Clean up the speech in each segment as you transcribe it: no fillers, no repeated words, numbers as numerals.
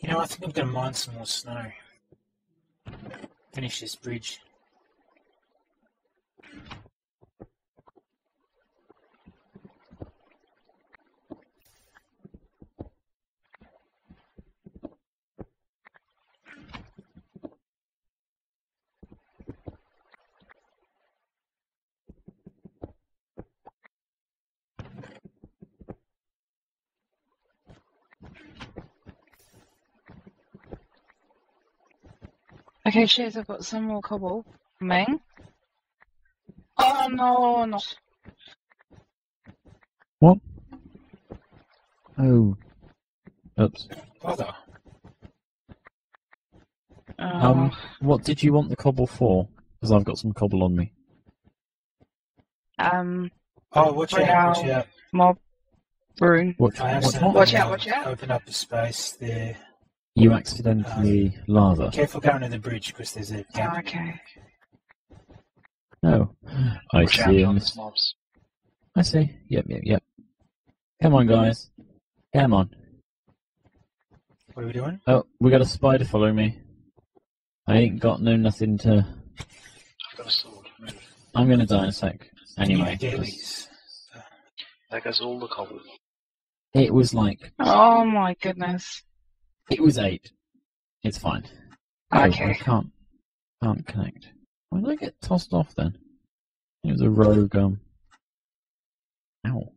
You know, I think I'm gonna mine some more snow. Finish this bridge. Okay, Shares, I've got some more cobble coming. Oh no, not. What? Oh. Oops. Bother. What did you want the cobble for? Because I've got some cobble on me. Oh, watch out, watch out. Mob room. Watch out. Open up the space there. You accidentally lava. Careful going to the bridge because there's a gap. Oh, okay. No. I see. I see. Yep. Come on, guys. Come on. What are we doing? Oh, we got a spider following me. I ain't got no nothing to... I've got a sword. Move. I'm gonna die in a sec. Anyway. That goes all the cobble. It was like... Oh my goodness. It was 8. It's fine. Okay. I can't connect. Why did I get tossed off then? It was a rogue. Ow. No.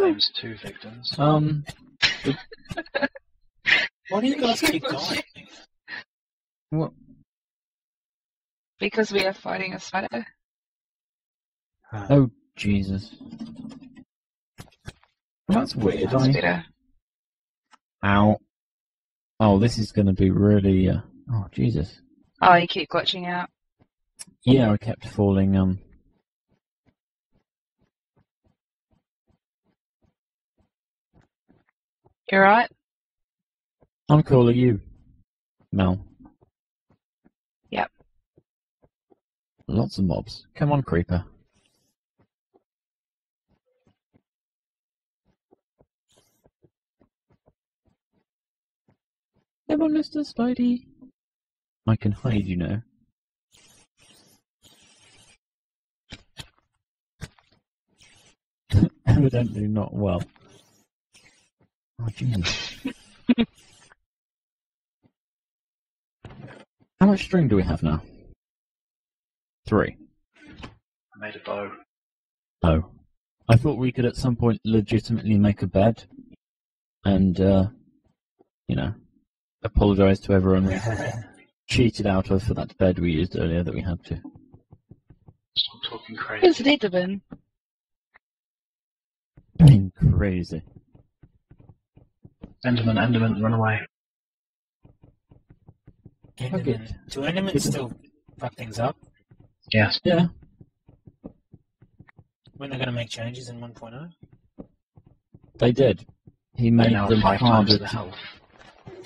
Claims 2 victims. Why do you guys keep dying? What? Because we are fighting a spider. Oh Jesus. Well, that's weird. Ow. Oh, this is going to be really... Oh, Jesus. Oh, you keep glitching out. Yeah, I kept falling. You're right? I'm cool, are you? Mel. Yep. Lots of mobs. Come on, creeper. Come on, Mr. Spidey. I can hide, you know. Evidently not well. Oh, Jesus. How much string do we have now? 3. I made a bow. Oh. I thought we could at some point legitimately make a bed. And, you know. Apologise to everyone we cheated out of for that bed we used earlier that we had to. Stop talking crazy. It's need to been. Being crazy. Enderman, run away. Enderman. Do Endermen still fuck things up? Yes. Yeah. When they're going to make changes in 1.0? They did. He made them 5 times the health.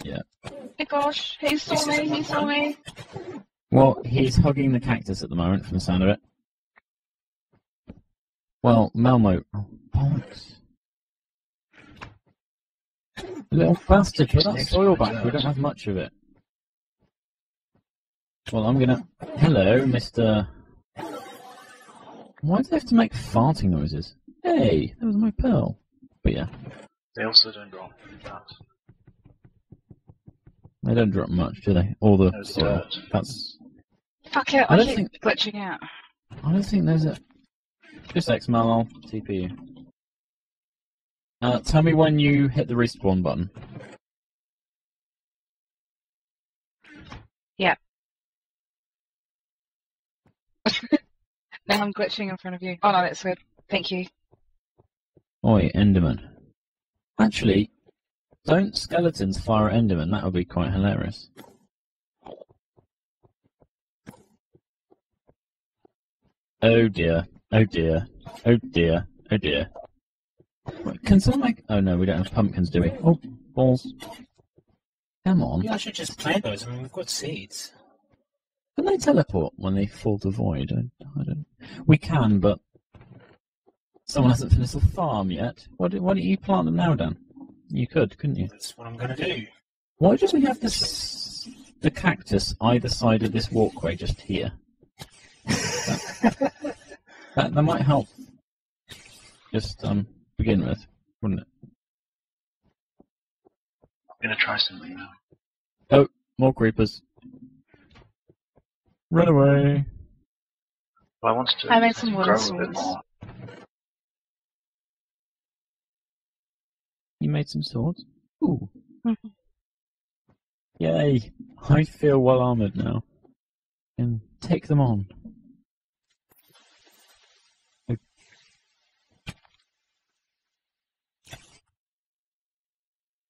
Yeah. Oh my gosh, he saw me. Well, he's hugging the cactus at the moment, from the sound of it. Well, Malmo... Oh, bollocks. Little bastard, put that soil back, we don't have much of it. Well, I'm gonna... Hello, Mr... Why do they have to make farting noises? Hey, that was my pearl. But yeah. They also don't drop that. They don't drop much, do they? All the soil. That's... Fuck it, I keep glitching out. I don't think there's a... Just X-Mal, I'll TP you. Tell me when you hit the respawn button. Yeah. Now I'm glitching in front of you. Oh no, that's good. Thank you. Oi, Enderman. Actually... Don't skeletons fire at Endermen, that would be quite hilarious. Oh dear, oh dear, oh dear, oh dear. Wait, can someone make... Oh no, we don't have pumpkins, do we? Oh, balls. Come on. Yeah, I should just plant those, I mean, we've got seeds. Can they teleport when they fill the void? I don't. We can, but someone hasn't finished the farm yet. Why don't you plant them now, Dan? You could, couldn't you? That's what I'm going to do. Why don't we have this, the cactus either side of this walkway, just here? That might help. Just begin with, wouldn't it? I'm going to try something now. Oh, more creepers. Run away. Well, I want to I made some grow a bit more. You made some swords? Ooh. Yay. I feel well armoured now. And take them on.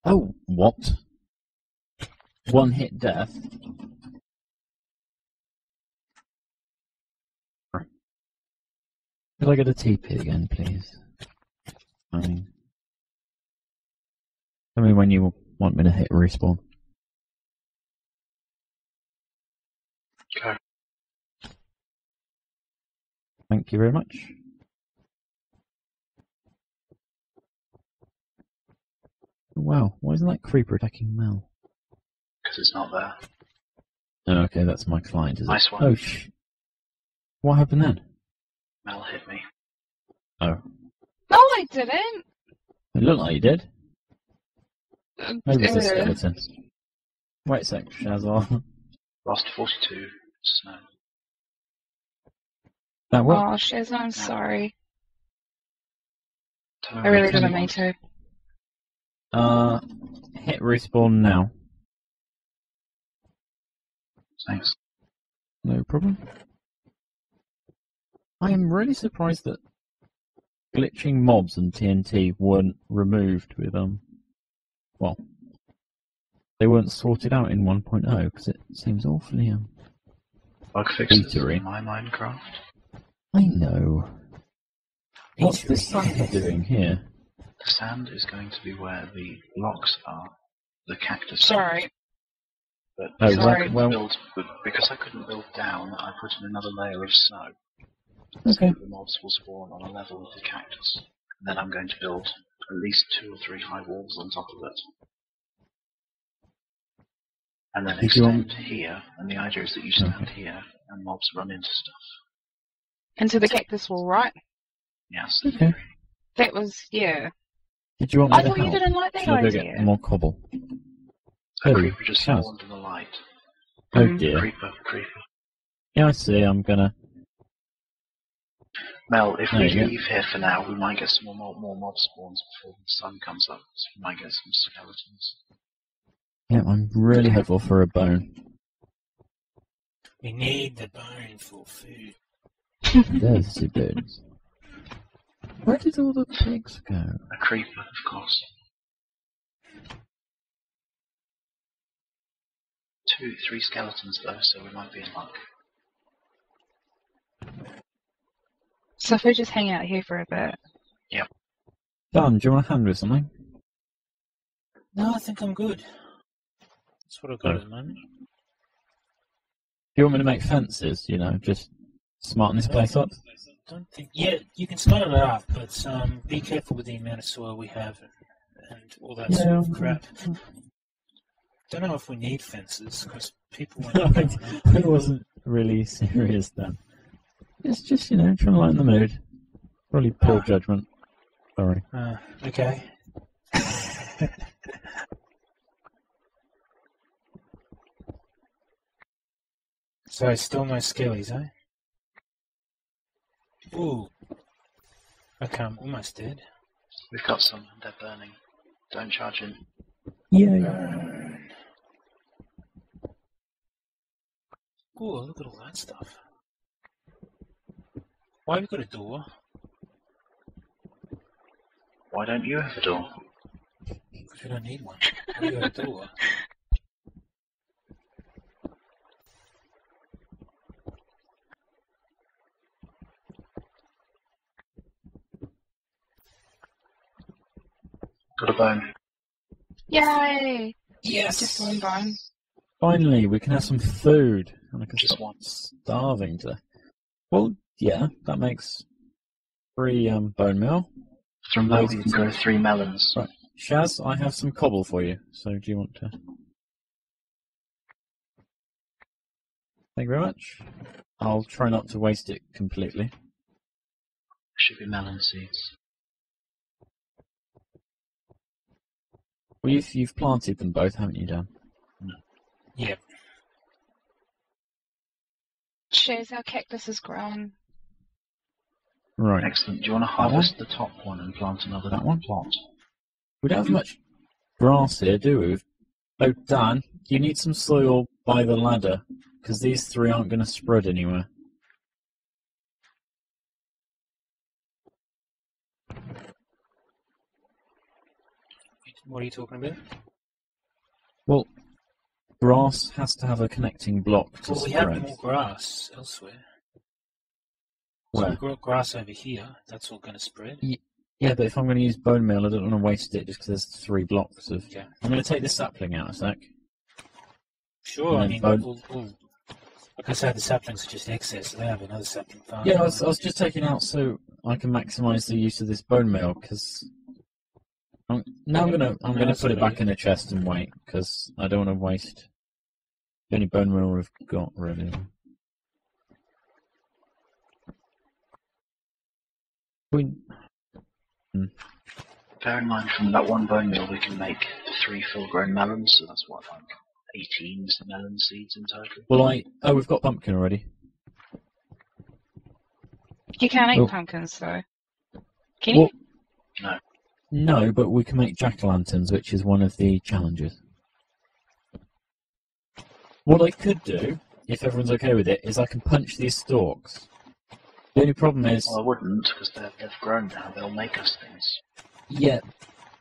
Oh, what? One hit death. Could I get a TP again, please? Fine. Tell me when you want me to hit respawn. Okay. Thank you very much. Oh, wow, why isn't that creeper attacking Mel? Because it's not there. Oh, okay, that's my client, is it? Nice one. Oh, what happened then? Mel hit me. Oh. No, I didn't! It looked like you did. Maybe it's a skeleton. Wait a sec, Shazar. Lost 42. Snow. That worked. Oh, Shazar, I'm sorry. Totally I really didn't mean to. Hit respawn now. Thanks. No problem. I am really surprised that glitching mobs and TNT weren't removed with, well, they weren't sorted out in 1.0, because it seems awfully, bug fixes in my Minecraft. I know. What's the sand doing here? The sand is going to be where the blocks are, the cactus. Sorry. But oh, sorry. Because I couldn't build down, I put in another layer of snow. Okay. So the mobs will spawn on a level with the cactus. And then I'm going to build at least 2 or 3 high walls on top of it. And then extend here, and the idea is that you stand here, and mobs run into stuff. Into the cactus wall, right? Yes. Okay. That was, yeah. Did you want me to help? I thought you didn't like that idea. Should I go get more cobble? A creeper just spawned in the light. Oh dear. Creeper. Yeah, I see, I'm gonna... Mel, if we leave here for now, we might get some more mob spawns before the sun comes up, so we might get some skeletons. Yeah, I'm really hopeful for a bone. We need the bone for food. There's the bones. Where did all the pigs go? A creeper, of course. 2, 3 skeletons though, so we might be in luck. So if we just hang out here for a bit. Yep. Dan, do you want a hand with something? No, I think I'm good. That's what I've got at the moment. Do you want me to make fences, you know, just smarten this place up? I don't think... Yeah, you can smarten it up, but be careful with the amount of soil we have and all that sort of crap. Don't know if we need fences, because people won't... I wasn't really serious then. It's just, you know, trying to lighten the mood. Probably poor judgment. Sorry. Okay. So, still no skillies, eh? Ooh. Okay, I'm almost dead. We've got some. They're burning. Don't charge in. Yeah. Burn. Ooh, look at all that stuff. Why have you got a door? Why don't you have a door? Because we don't need one. Why do you have a door? Got a bone. Yay! Yes! Just one bone. Finally, we can have some food. and I can just stop starving to. Well, yeah, that makes 3 bone meal. From those you can grow 3 melons. Right. Shaz, I have some cobble for you, so do you want to... Thank you very much. I'll try not to waste it completely. Should be melon seeds. Well, you've planted them both, haven't you, Dan? No. Yep. Shows how cactus has grown. Right. Excellent. Do you want to harvest the top one and plant another? That one plant. We don't have much grass here, do we? Oh, Dan, you need some soil by the ladder, because these 3 aren't going to spread anywhere. What are you talking about? Well, grass has to have a connecting block to spread. Well, we have more grass elsewhere. So we've got grass over here, that's all going to spread. Yeah, but if I'm going to use bone meal, I don't want to waste it just because there's 3 blocks of... Yeah. I'm going to take this sapling out a sec. Sure, I mean, like I said, the saplings are just excess, so they have another sapling farm. Yeah, I was just taking out so I can maximise the use of this bone meal, because... Now I'm gonna put it back in the chest and wait, because I don't want to waste the only bone meal we've got, really. Bear in mind, from that one bone meal, we can make 3 full-grown melons, so that's what, like 18 melon seeds in total. Well, oh, we've got pumpkin already. You can't eat pumpkins, though. Can you? No. No, but we can make jack-o'-lanterns, which is one of the challenges. What I could do, if everyone's okay with it, is I can punch these stalks. The only problem is... Well, I wouldn't, because they've grown now, they'll make us things. Yeah,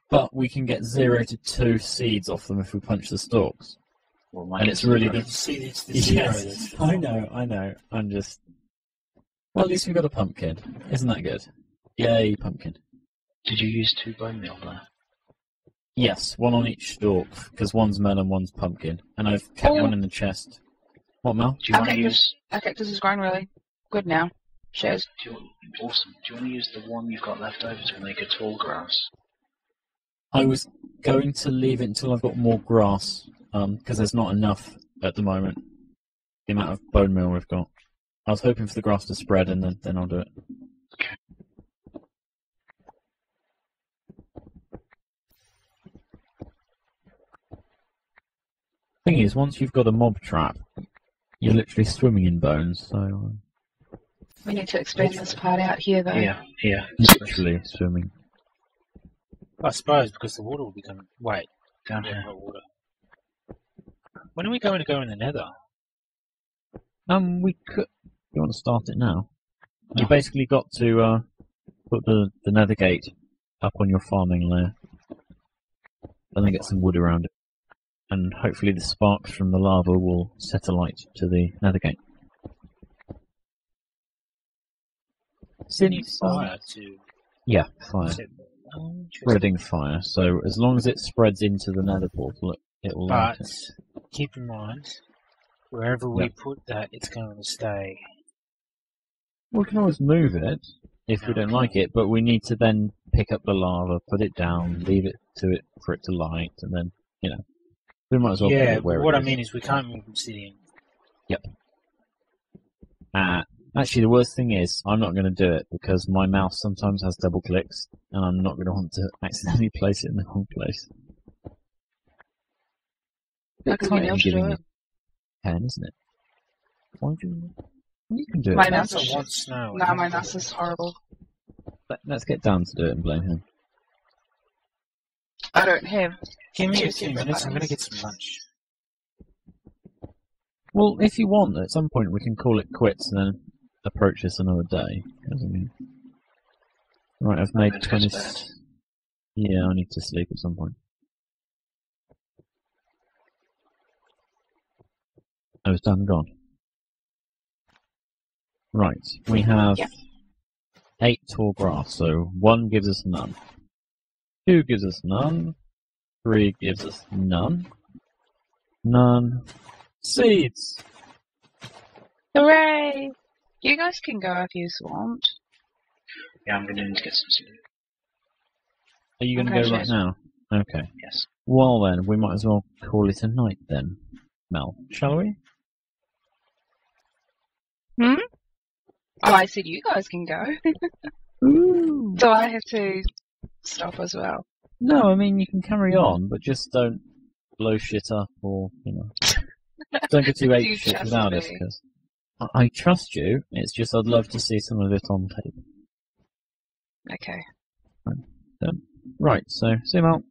but we can get 0 to 2 seeds off them if we punch the stalks. Well, and it's really good. Yes, I know, I'm just... Well, at least we've got a pumpkin. Isn't that good? Yay, pumpkin. Did you use 2 bone meal there? Yes, 1 on each stalk, because 1's melon, 1's pumpkin. And I've kept 1 in the chest. What, Mel? Do you want to use... Our cactus is growing really good now. Cheers. Awesome. Do you want to use the 1 you've got left over to make a tall grass? I was going to leave it until I've got more grass, because there's not enough at the moment. The amount of bone meal we've got. I was hoping for the grass to spread, and then I'll do it. Okay. Thing is, once you've got a mob trap, you're literally swimming in bones, so... we need to expand this part out here, though. Yeah. Literally swimming. I suppose, because the water will be coming... Wait, down here. Water. When are we going to go in the nether? We could... You want to start it now? You basically got to put the nether gate up on your farming layer. And then get some wood around it. And hopefully the sparks from the lava will set alight to the nether gate. Fire to... Yeah, fire. Spreading fire, so as long as it spreads into the nether portal, it will light it. But keep in mind, wherever we put that, it's going to stay. We can always move it if we don't like it, but we need to then pick up the lava, put it down, leave it to it for it to light, and then, you know. We might as well put it where it is. I mean is we can't move obsidian. Yep. Actually, the worst thing is, I'm not going to do it because my mouse sometimes has double clicks, and I'm not going to want to accidentally place it in the wrong place. I can't do it. Pen, isn't it? Why do you? You can do it. My mouse wants now. No, my mouse is horrible. Let's get Dan to do it and blame him. I don't have... Give me a few minutes, I'm going to get some lunch. Well, if you want, at some point we can call it quits and then approach this another day. Right, I've made 20... Yeah, I need to sleep at some point. Oh, it's done, gone. Right, we have 8 tall grass, so 1 gives us none. 2 gives us none. 3 gives us none. None. Seeds! Hooray! You guys can go if you want. Yeah, I'm going to need to get some sleep. Are you going to go right now? Okay. Yes. Well then, we might as well call it a night then, Mel, shall we? Hmm? Oh, I said you guys can go. Ooh. So I have to stop as well. No, I mean, you can carry on, but just don't blow shit up or, you know, don't get too ape shit without us, because I trust you, it's just I'd love to see some of it on tape. Okay. Right, so, see you, Mel.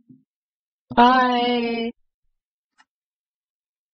Bye!